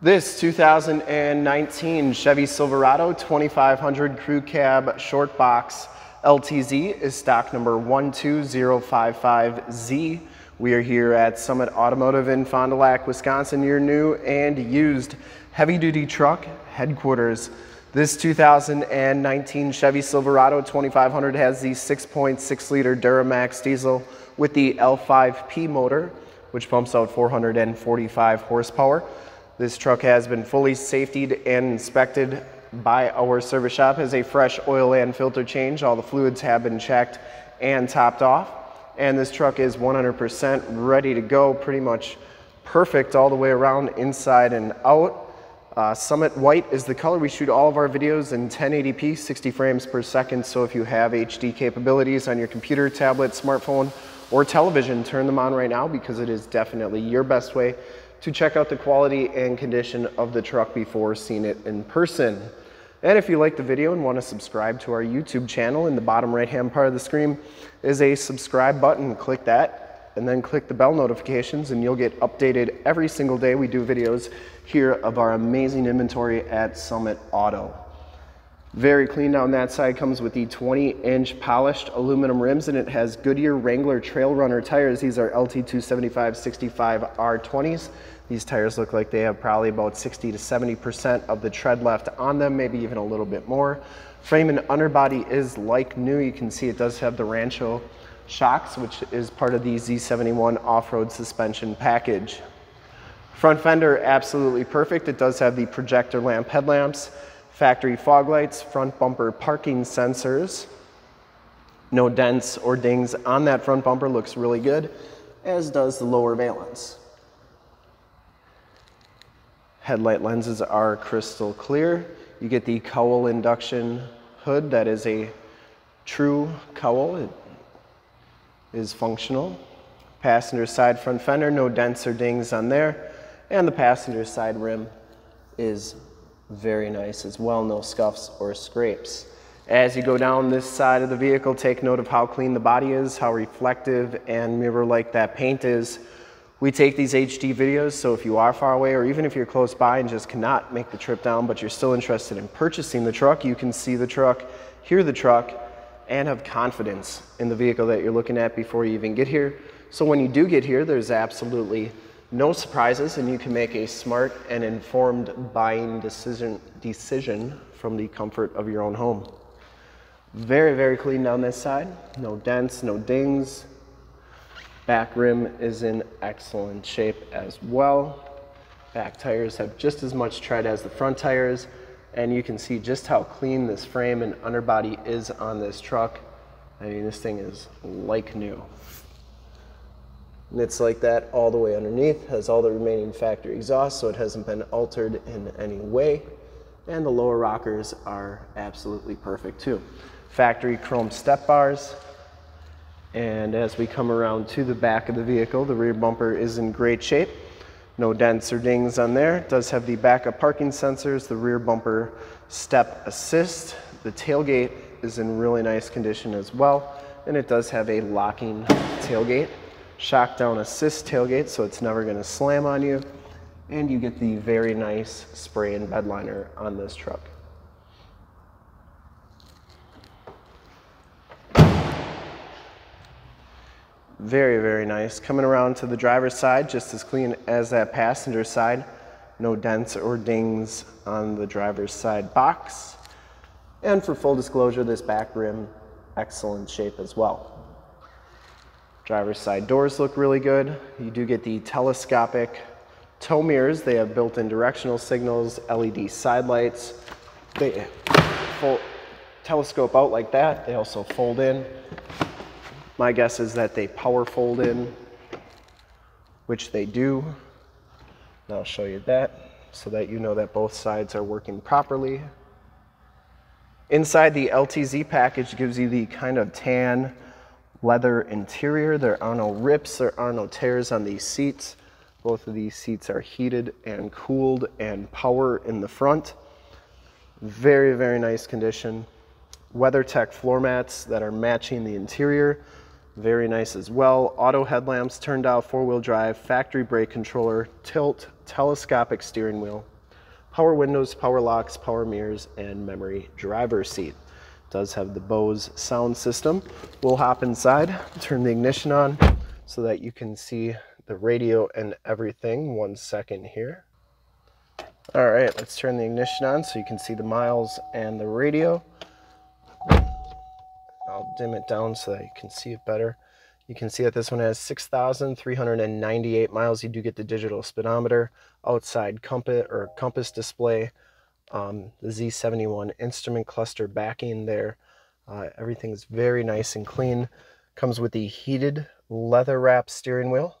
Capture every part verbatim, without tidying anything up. This two thousand nineteen Chevy Silverado twenty-five hundred Crew Cab Short Box L T Z is stock number one two zero five five Z. We are here at Summit Automotive in Fond du Lac, Wisconsin, your new and used heavy-duty truck headquarters. This two thousand nineteen Chevy Silverado twenty-five hundred has the six point six liter Duramax diesel with the L five P motor, which pumps out four hundred forty-five horsepower. This truck has been fully safetied and inspected by our service shop, has a fresh oil and filter change. All the fluids have been checked and topped off. And this truck is one hundred percent ready to go, pretty much perfect all the way around, inside and out. Uh, Summit White is the color. We shoot all of our videos in ten eighty p, sixty frames per second. So if you have H D capabilities on your computer, tablet, smartphone, or television, turn them on right now, because it is definitely your best way to check out the quality and condition of the truck before seeing it in person. And if you like the video and want to subscribe to our YouTube channel, in the bottom right-hand part of the screen is a subscribe button. Click that and then click the bell notifications, and you'll get updated every single day we do videos here of our amazing inventory at Summit Auto. Very clean down that side. Comes with the twenty inch polished aluminum rims, and it has Goodyear Wrangler Trail Runner tires. These are L T two seventy-five sixty-five R twenties. These tires look like they have probably about sixty to seventy percent of the tread left on them, maybe even a little bit more. Frame and underbody is like new. You can see it does have the Rancho shocks, which is part of the Z seventy-one off-road suspension package. Front fender, absolutely perfect. It does have the projector lamp headlamps, factory fog lights, front bumper parking sensors. No dents or dings on that front bumper, looks really good, as does the lower valance. Headlight lenses are crystal clear. You get the cowl induction hood. That is a true cowl. It is functional. Passenger side front fender, no dents or dings on there. And the passenger side rim is very nice as well. No scuffs or scrapes. As you go down this side of the vehicle, take note of how clean the body is, how reflective and mirror-like that paint is. We take these H D videos, so if you are far away, or even if you're close by and just cannot make the trip down, but you're still interested in purchasing the truck, you can see the truck, hear the truck, and have confidence in the vehicle that you're looking at before you even get here. So when you do get here, there's absolutely no surprises, and you can make a smart and informed buying decision, decision from the comfort of your own home. Very, very clean down this side. No dents, no dings. Back rim is in excellent shape as well. Back tires have just as much tread as the front tires, and you can see just how clean this frame and underbody is on this truck. I mean, this thing is like new. And it's like that all the way underneath. Has all the remaining factory exhaust, so it hasn't been altered in any way. And the lower rockers are absolutely perfect too. Factory chrome step bars. And as we come around to the back of the vehicle, the rear bumper is in great shape. No dents or dings on there. It does have the backup parking sensors, the rear bumper step assist. The tailgate is in really nice condition as well. And it does have a locking tailgate, shock down assist tailgate, so it's never gonna slam on you. And you get the very nice spray and bed liner on this truck. Very, very nice. Coming around to the driver's side, just as clean as that passenger side. No dents or dings on the driver's side box. And for full disclosure, this back rim, excellent shape as well. Driver's side doors look really good. You do get the telescopic tow mirrors. They have built-in directional signals, L E D side lights. They fold, telescope out like that. They also fold in. My guess is that they power fold in, which they do. And I'll show you that so that you know that both sides are working properly. Inside, the L T Z package gives you the kind of tan leather interior. There are no rips, there are no tears on these seats. Both of these seats are heated and cooled, and power in the front. Very, very nice condition. WeatherTech floor mats that are matching the interior. Very nice as well. Auto headlamps, turned out four-wheel drive, factory brake controller, tilt, telescopic steering wheel, power windows, power locks, power mirrors, and memory driver's seat. It does have the Bose sound system. We'll hop inside, turn the ignition on so that you can see the radio and everything. One second here. All right, let's turn the ignition on so you can see the miles and the radio. I'll dim it down so that you can see it better. You can see that this one has six thousand three hundred ninety-eight miles. You do get the digital speedometer, outside compass or compass display, um, the Z seventy-one instrument cluster backing there. Uh, everything's very nice and clean. Comes with the heated leather wrap steering wheel,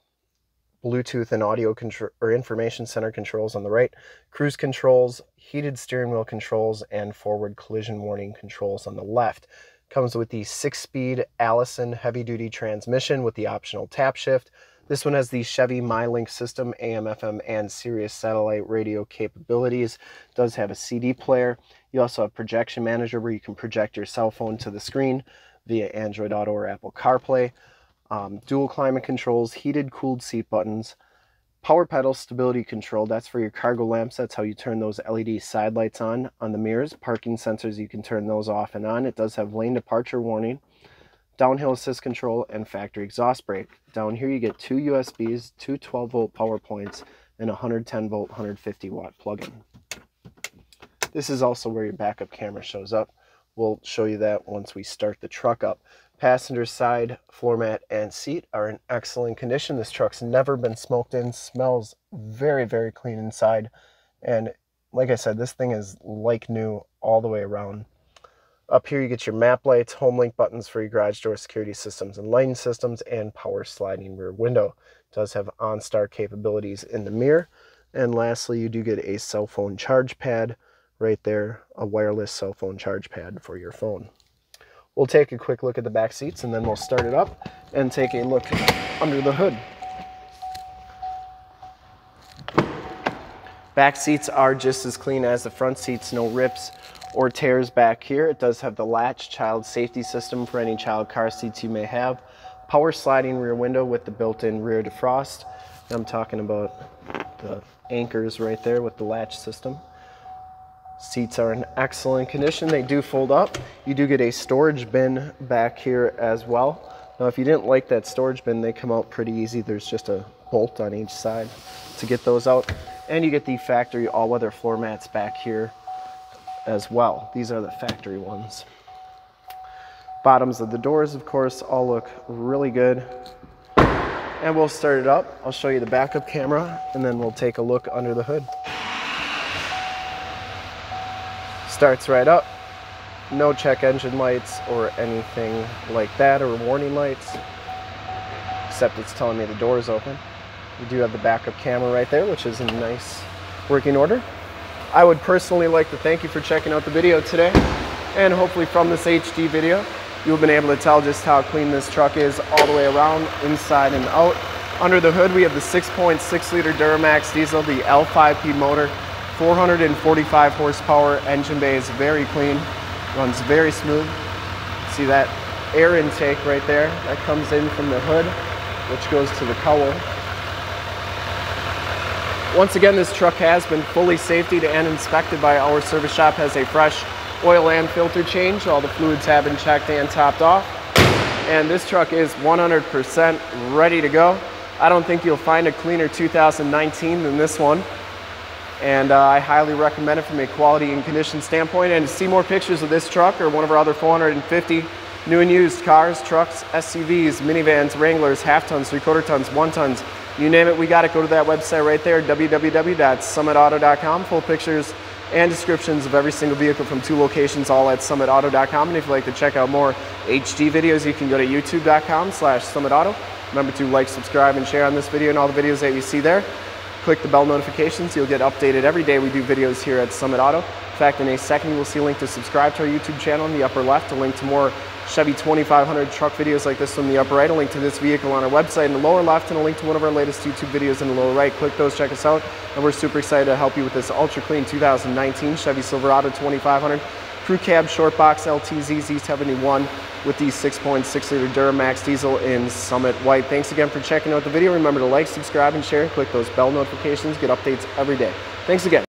Bluetooth and audio control or information center controls on the right, cruise controls, heated steering wheel controls, and forward collision warning controls on the left. Comes with the six-speed Allison heavy-duty transmission with the optional tap shift. This one has the Chevy MyLink system, A M F M, and Sirius satellite radio capabilities. Does have a C D player. You also have projection manager where you can project your cell phone to the screen via Android Auto or Apple CarPlay. Um, dual climate controls, heated, cooled seat buttons, power pedal stability control. That's for your cargo lamps. That's how you turn those L E D side lights on. On the mirrors, parking sensors, you can turn those off and on. It does have lane departure warning, downhill assist control, and factory exhaust brake. Down here, you get two U S Bs, two twelve volt power points, and a one hundred ten volt, one hundred fifty watt plug-in. This is also where your backup camera shows up. We'll show you that once we start the truck up. Passenger side floor mat and seat are in excellent condition. This truck's never been smoked in, smells very, very clean inside. And like I said, this thing is like new all the way around. Up here, you get your map lights, home link buttons for your garage door security systems and lighting systems, and power sliding rear window. It does have OnStar capabilities in the mirror. And lastly, you do get a cell phone charge pad right there, a wireless cell phone charge pad for your phone. We'll take a quick look at the back seats and then we'll start it up and take a look under the hood. Back seats are just as clean as the front seats, no rips or tears back here. It does have the latch child safety system for any child car seats you may have. Power sliding rear window with the built-in rear defrost. I'm talking about the anchors right there with the latch system. Seats are in excellent condition. They do fold up. You do get a storage bin back here as well. Now, if you didn't like that storage bin, they come out pretty easy. There's just a bolt on each side to get those out. And you get the factory all-weather floor mats back here as well. These are the factory ones. Bottoms of the doors, of course, all look really good. And we'll start it up. I'll show you the backup camera, and then we'll take a look under the hood. Starts right up, no check engine lights or anything like that, or warning lights, except it's telling me the door is open. You do have the backup camera right there, which is in nice working order. I would personally like to thank you for checking out the video today, and hopefully from this H D video, you've been able to tell just how clean this truck is all the way around, inside and out. Under the hood, we have the six point six liter Duramax diesel, the L five P motor, four hundred forty-five horsepower, engine bay is very clean, runs very smooth. See that air intake right there? That comes in from the hood, which goes to the cowl. Once again, this truck has been fully safetied and inspected by our service shop, has a fresh oil and filter change. All the fluids have been checked and topped off. And this truck is one hundred percent ready to go. I don't think you'll find a cleaner two thousand nineteen than this one. And uh, I highly recommend it from a quality and condition standpoint. And to see more pictures of this truck or one of our other four hundred fifty new and used cars, trucks, S U Vs, minivans, Wranglers, half tons, three quarter tons, one tons, you name it, we got it. Go to that website right there, w w w dot summit auto dot com. Full pictures and descriptions of every single vehicle from two locations, all at summit auto dot com. And if you'd like to check out more H D videos, you can go to youtube dot com slash summit auto. Remember to like, subscribe, and share on this video and all the videos that you see there. Click the bell notifications. You'll get updated every day we do videos here at Summit Auto. In fact, in a second, you will see a link to subscribe to our YouTube channel in the upper left, a link to more Chevy twenty-five hundred truck videos like this one in the upper right, a link to this vehicle on our website in the lower left, and a link to one of our latest YouTube videos in the lower right. Click those, check us out, and we're super excited to help you with this ultra clean two thousand nineteen Chevy Silverado twenty-five hundred crew cab short box L T Z Z seventy-one with the six point six liter Duramax diesel in Summit White. Thanks again for checking out the video. Remember to like, subscribe, and share. Click those bell notifications. Get updates every day. Thanks again.